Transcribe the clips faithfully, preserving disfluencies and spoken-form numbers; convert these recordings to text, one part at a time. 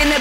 in the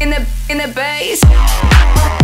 in the in the bass.